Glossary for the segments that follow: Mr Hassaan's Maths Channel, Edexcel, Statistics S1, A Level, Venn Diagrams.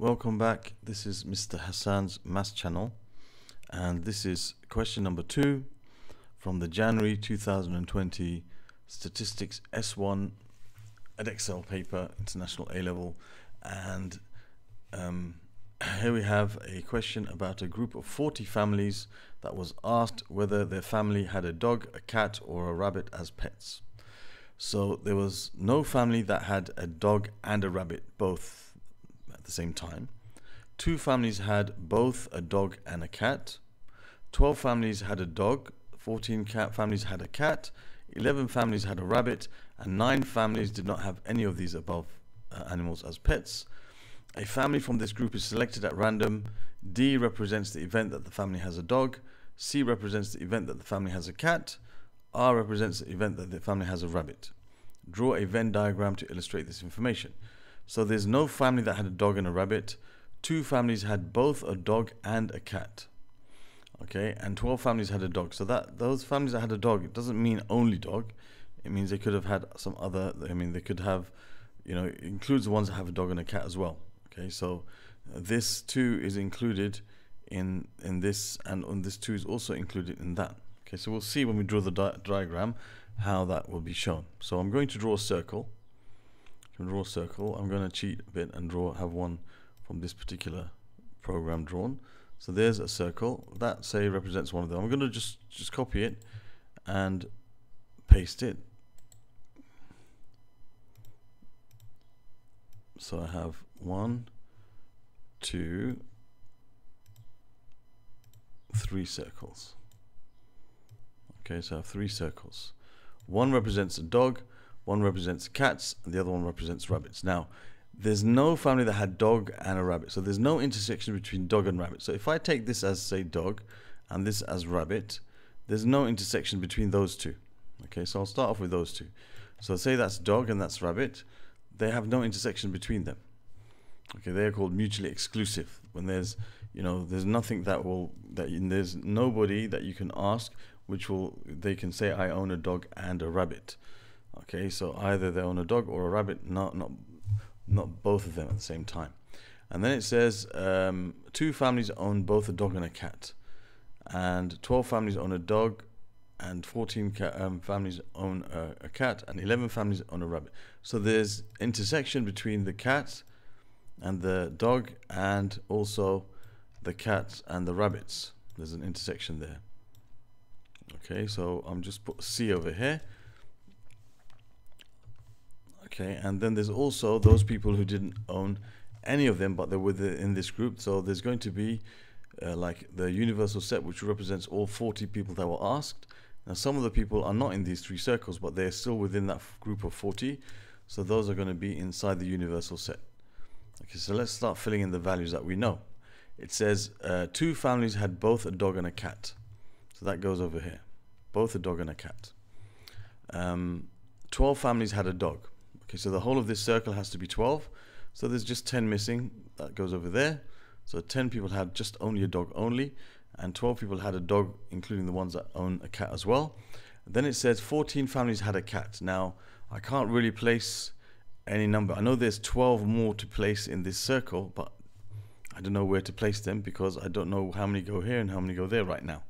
Welcome back. This is Mr Hassaan's Maths Channel, and this is question number 2 from the January 2020 Statistics S1 Edexcel paper, International A-Level. And here we have a question about a group of 40 families that was asked whether their family had a dog, a cat or a rabbit as pets. So there was no family that had a dog and a rabbit both at the same time. 2 families had both a dog and a cat. 12 families had a dog. 14 families had a cat. 11 families had a rabbit, and 9 families did not have any of these above animals as pets. A family from this group is selected at random. D represents the event that the family has a dog. C represents the event that the family has a cat. R represents the event that the family has a rabbit. Draw a Venn diagram to illustrate this information. So there's no family that had a dog and a rabbit. 2 families had both a dog and a cat. Okay, and 12 families had a dog. So that those families that had a dog, it doesn't mean only dog. It means they could have had some other. I mean, they could have, you know, it includes the ones that have a dog and a cat as well. Okay, so this 2 is included in this, and on this 2 is also included in that. Okay, so we'll see when we draw the diagram how that will be shown. So I'm going to draw a circle. I'm going to cheat a bit and have one from this particular program drawn. So there's a circle that say represents one of them. I'm going to just copy it and paste it. So I have 1, 2, 3 circles. Okay, so I have 3 circles. 1 represents a dog, 1 represents cats, and the other 1 represents rabbits. Now, there's no family that had dog and a rabbit, so there's no intersection between dog and rabbit. So if I take this as, say, dog, and this as rabbit, there's no intersection between those 2. Okay, so I'll start off with those 2. So say that's dog and that's rabbit. They have no intersection between them. Okay, they are called mutually exclusive. When there's, you know, there's nothing that will, there's nobody that you can ask which will, they can say, I own a dog and a rabbit. Okay, so either they own a dog or a rabbit, not both of them at the same time. And then it says 2 families own both a dog and a cat, and 12 families own a dog, and 14 families own a cat, and 11 families own a rabbit. So there's intersection between the cat and the dog, and also the cat and the rabbits. There's an intersection there. Okay, so I'm just put C over here. Okay, and then there's also those people who didn't own any of them, but they were in this group. So there's going to be like the universal set, which represents all 40 people that were asked. Now, some of the people are not in these 3 circles, but they're still within that group of 40. So those are going to be inside the universal set. Okay, so let's start filling in the values that we know. It says 2 families had both a dog and a cat. So that goes over here. Both a dog and a cat. 12 families had a dog. Okay, so the whole of this circle has to be 12. So there's just 10 missing. That goes over there. So 10 people had just only a dog only, and 12 people had a dog, including the ones that own a cat as well. And then it says 14 families had a cat. Now, I can't really place any number. I know there's 12 more to place in this circle, but I don't know where to place them because I don't know how many go here and how many go there right now.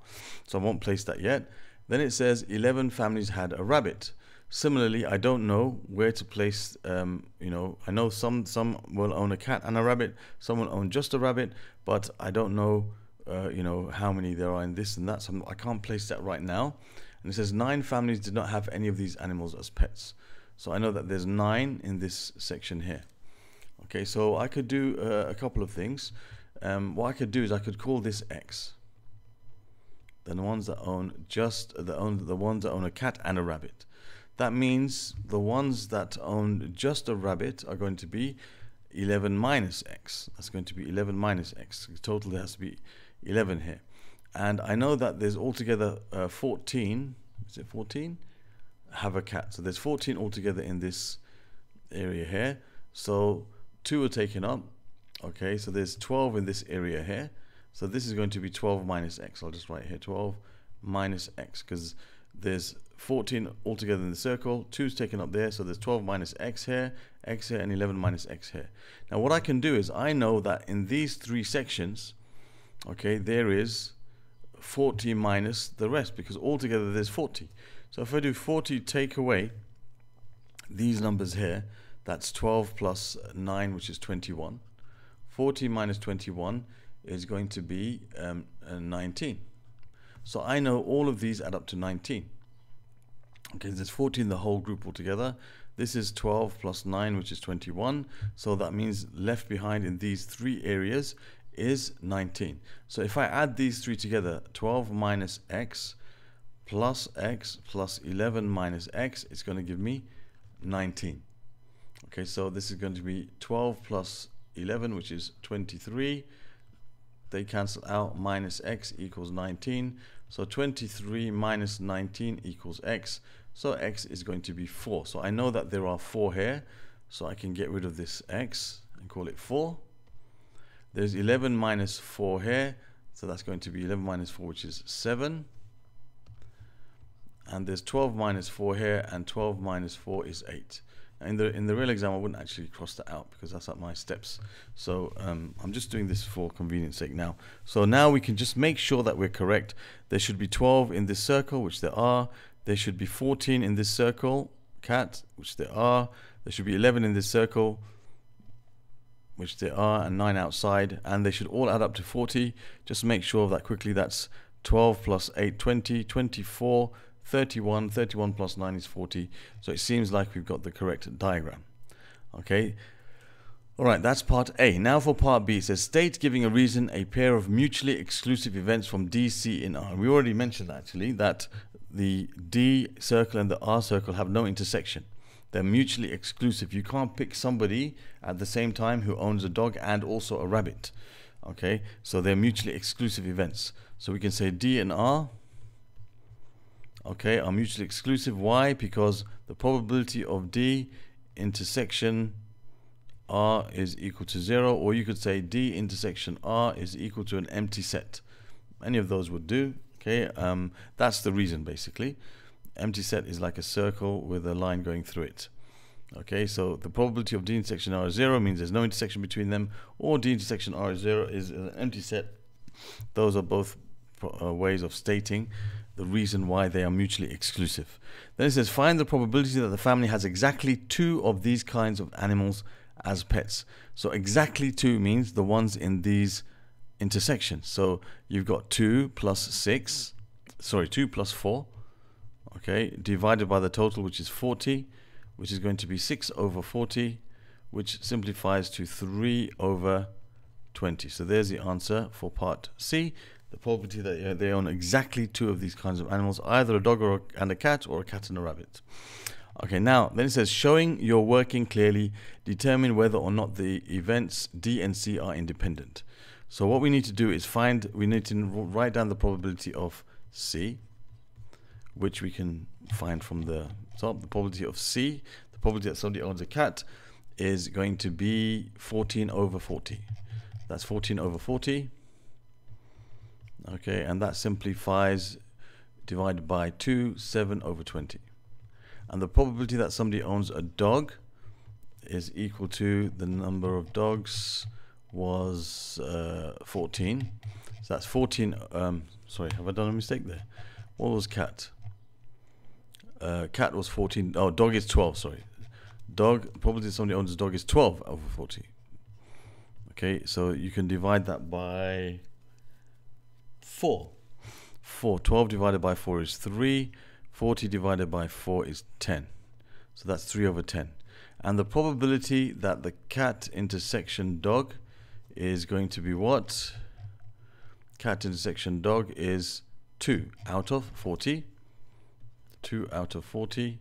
So I won't place that yet. Then it says 11 families had a rabbit. Similarly, I don't know where to place, you know, I know some will own a cat and a rabbit, some will own just a rabbit, but I don't know, you know, how many there are in this and that, so I can't place that right now. And it says 9 families did not have any of these animals as pets. So I know that there's 9 in this section here. Okay, so I could do a couple of things. What I could do is I could call this X. Then the ones that own just, the ones that own a cat and a rabbit. That means the ones that own just a rabbit are going to be 11 minus x. That's going to be 11 minus x. The total there has to be 11 here. And I know that there's altogether 14, is it 14? Have a cat. So there's 14 altogether in this area here. So 2 are taken up. Okay, so there's 12 in this area here. So this is going to be 12 minus x. I'll just write here 12 minus x, because there's 14 altogether in the circle, 2's taken up there, so there's 12 minus x here, and 11 minus x here. Now what I can do is I know that in these three sections, okay, there is 40 minus the rest, because altogether there's 40. So if I do 40 take away these numbers here, that's 12 plus 9, which is 21. 40 minus 21 is going to be 19. So I know all of these add up to 19. Okay, there's 40 in the whole group altogether. This is 12 plus 9, which is 21. So that means left behind in these three areas is 19. So if I add these three together, 12 minus x plus 11 minus x, it's going to give me 19. Okay, so this is going to be 12 plus 11, which is 23. They cancel out, minus x equals 19. So 23 minus 19 equals x. So x is going to be 4. So I know that there are 4 here. So I can get rid of this x and call it 4. There's 11 minus 4 here. So that's going to be 11 minus 4, which is 7. And there's 12 minus 4 here. And 12 minus 4 is 8. In the real exam, I wouldn't actually cross that out because that's at my steps. So I'm just doing this for convenience sake now. So now we can just make sure that we're correct. There should be 12 in this circle, which there are. There should be 14 in this circle, cat, which there are. There should be 11 in this circle, which there are, and 9 outside. And they should all add up to 40. Just make sure of that quickly. That's 12 plus 8, 20, 24, 31, 31 plus 9 is 40. So it seems like we've got the correct diagram. Okay. Alright, that's part A. Now for part B. It says state giving a reason a pair of mutually exclusive events from D, C in R. We already mentioned actually that the D circle and the R circle have no intersection. They're mutually exclusive. You can't pick somebody at the same time who owns a dog and also a rabbit. Okay, so they're mutually exclusive events. So we can say D and R, okay, are mutually exclusive. Why? Because the probability of D intersection R is equal to 0, or you could say D intersection R is equal to an empty set. Any of those would do. Okay, that's the reason basically. Empty set is like a circle with a line going through it. Okay, so the probability of D intersection R is 0 means there's no intersection between them, or D intersection R is 0 is an empty set. Those are both ways of stating the reason why they are mutually exclusive. Then it says find the probability that the family has exactly 2 of these kinds of animals as pets. So exactly 2 means the ones in these intersections. So you've got 2 plus 4, okay, divided by the total, which is 40, which is going to be 6 over 40, which simplifies to 3 over 20. So there's the answer for part C. The probability that they own exactly 2 of these kinds of animals, either a dog and a cat, or a cat and a rabbit. Okay, now then it says showing your working clearly, determine whether or not the events D and C are independent. So what we need to do is write down the probability of C, which we can find from the top. The probability of C, the probability that somebody owns a cat, is going to be 14 over 40. That's 14 over 40. Okay, and that simplifies, divided by 2, 7 over 20. And the probability that somebody owns a dog is equal to the number of dogs was 14. So that's 14, sorry, have I done a mistake there? What was cat? Cat was 14, oh, dog is 12, sorry. Dog, probability that somebody owns a dog is 12 over 40. Okay, so you can divide that by 4. 12 divided by 4 is 3. 40 divided by 4 is 10. So that's 3 over 10. And the probability that the cat intersection dog is going to be what? Cat intersection dog is 2 out of 40. 2 out of 40,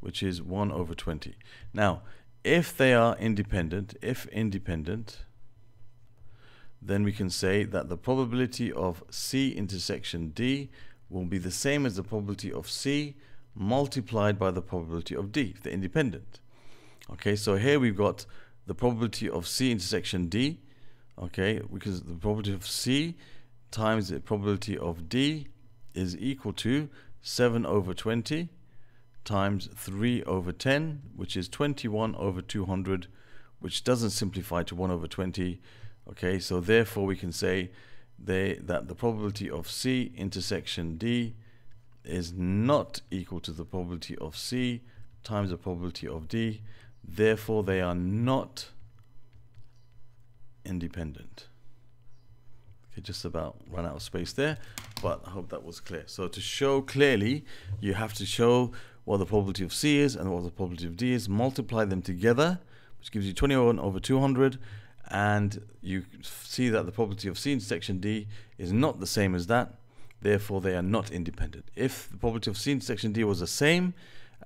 which is 1 over 20. Now, if they are independent, then we can say that the probability of C intersection D will be the same as the probability of C multiplied by the probability of D, if they're independent. Okay, so here we've got the probability of C intersection D, okay, because the probability of C times the probability of D is equal to 7 over 20 times 3 over 10, which is 21 over 200, which doesn't simplify to 1 over 20. Okay, so therefore we can say that the probability of C intersection D is not equal to the probability of C times the probability of D. Therefore, they are not independent. Okay, just about run out of space there, but I hope that was clear. So to show clearly, you have to show what the probability of C is and what the probability of D is, multiply them together, which gives you 21 over 200, and you see that the probability of C intersection D is not the same as that. Therefore, they are not independent. If the probability of C intersection D was the same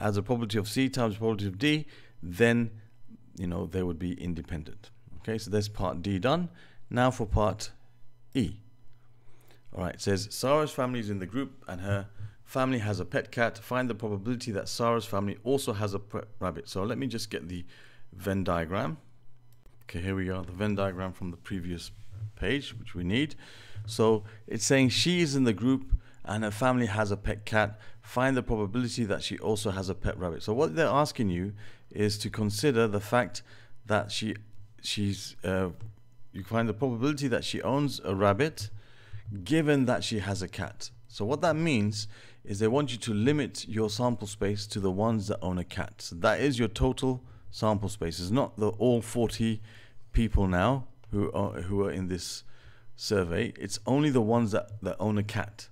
as the probability of C times the probability of D, then, you know, they would be independent. Okay, so that's part D done. Now for part E. All right, it says Sarah's family is in the group and her family has a pet cat. Find the probability that Sarah's family also has a pet rabbit. So let me just get the Venn diagram. Okay, here we are, the Venn diagram from the previous page, which we need. So it's saying she is in the group and her family has a pet cat. Find the probability that she also has a pet rabbit. So what they're asking you is to consider the fact that you find the probability that she owns a rabbit given that she has a cat. So what that means is they want you to limit your sample space to the ones that own a cat. So that is your total sample space. It's not the all 40 people now who are in this survey. It's only the ones that own a cat.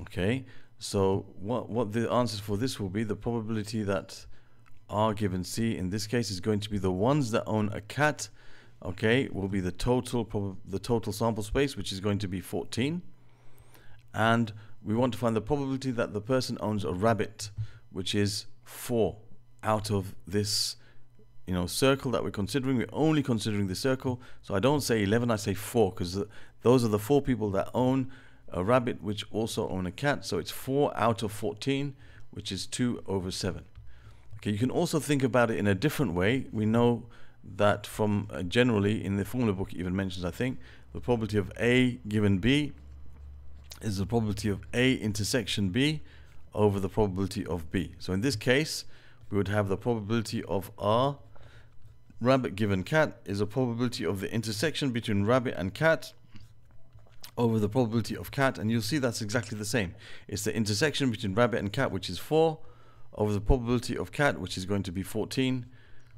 Okay, so what the answers for this will be, the probability that R given C in this case is going to be the ones that own a cat, okay, will be the total sample space, which is going to be 14, and we want to find the probability that the person owns a rabbit, which is 4 out of this, you know, circle that we're considering. We're only considering the circle, so I don't say 11, I say 4, because those are the 4 people that own a rabbit which also own a cat. So it's 4 out of 14, which is 2 over 7. Okay, you can also think about it in a different way. We know that from generally in the formula book, it even mentions, I think, the probability of A given B is the probability of A intersection B over the probability of B. So in this case, we would have the probability of R rabbit given cat is the probability of the intersection between rabbit and cat over the probability of cat, and you'll see that's exactly the same. It's the intersection between rabbit and cat, which is 4, over the probability of cat, which is going to be 14,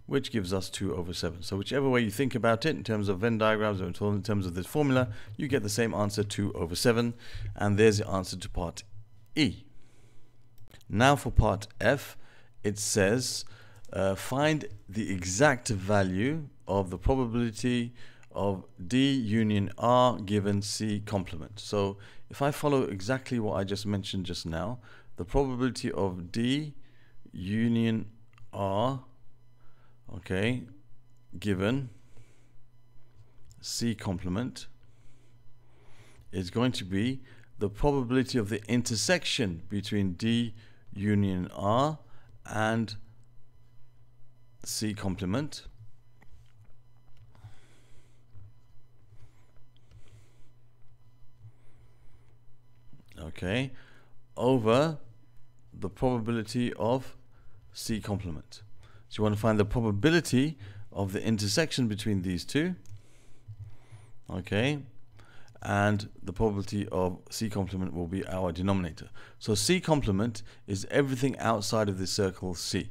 which gives us 2 over 7. So whichever way you think about it, in terms of Venn diagrams or in terms of this formula, you get the same answer, 2 over 7, and there's the answer to part E. Now for part F, it says, find the exact value of the probability of D union R given C complement. So if I follow exactly what I just mentioned just now, the probability of D union R, okay, given C complement is going to be the probability of the intersection between D union R and C complement, okay, over the probability of C complement. So you want to find the probability of the intersection between these two, okay, and the probability of C complement will be our denominator. So C complement is everything outside of the circle C.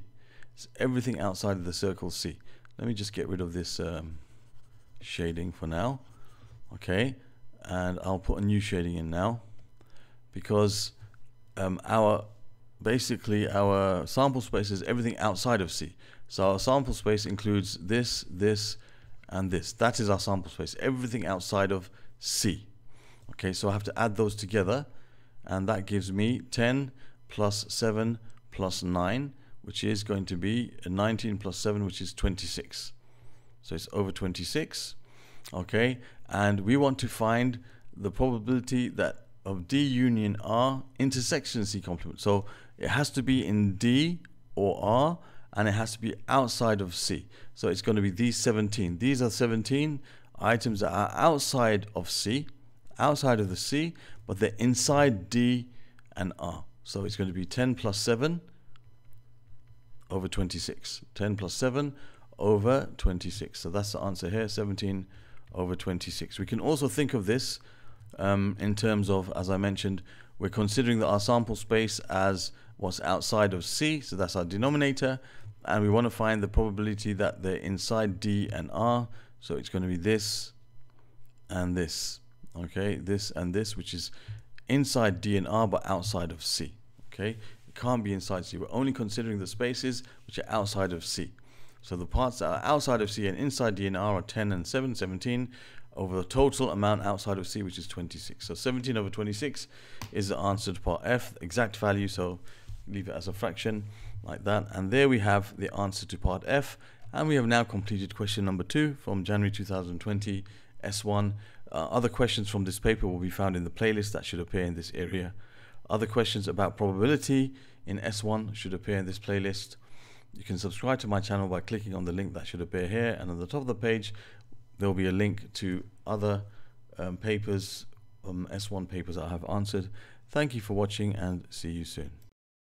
It's everything outside of the circle C. Let me just get rid of this shading for now, okay, and I'll put a new shading in now, because our sample space is everything outside of C. So our sample space includes this, this, and this. That is our sample space, everything outside of C. Okay, so I have to add those together, and that gives me 10 plus 7 plus 9, which is going to be 19 plus 7, which is 26. So it's over 26, okay, and we want to find the probability that of D union R intersection C complement. So it has to be in D or R, and it has to be outside of C. So it's going to be these 17. These are 17 items that are outside of C, outside of the C, but they're inside D and R. So it's going to be 10 plus 7 over 26. 10 plus 7 over 26. So that's the answer here, 17 over 26. We can also think of this in terms of, as I mentioned, we're considering that our sample space as what's outside of C, so that's our denominator, and we want to find the probability that they're inside D and R, so it's going to be this and this, okay, this and this, which is inside D and R but outside of C, okay, it can't be inside C, we're only considering the spaces which are outside of C. So the parts that are outside of C and inside D and R are 10 and 7, 17, over the total amount outside of C, which is 26. So 17 over 26 is the answer to part F, exact value, so leave it as a fraction like that. And there we have the answer to part F, and we have now completed question number 2 from January 2020 S1. Other questions from this paper will be found in the playlist that should appear in this area. Other questions about probability in S1 should appear in this playlist. You can subscribe to my channel by clicking on the link that should appear here, and on the top of the page there will be a link to other papers, S1 papers that I have answered. Thank you for watching and see you soon.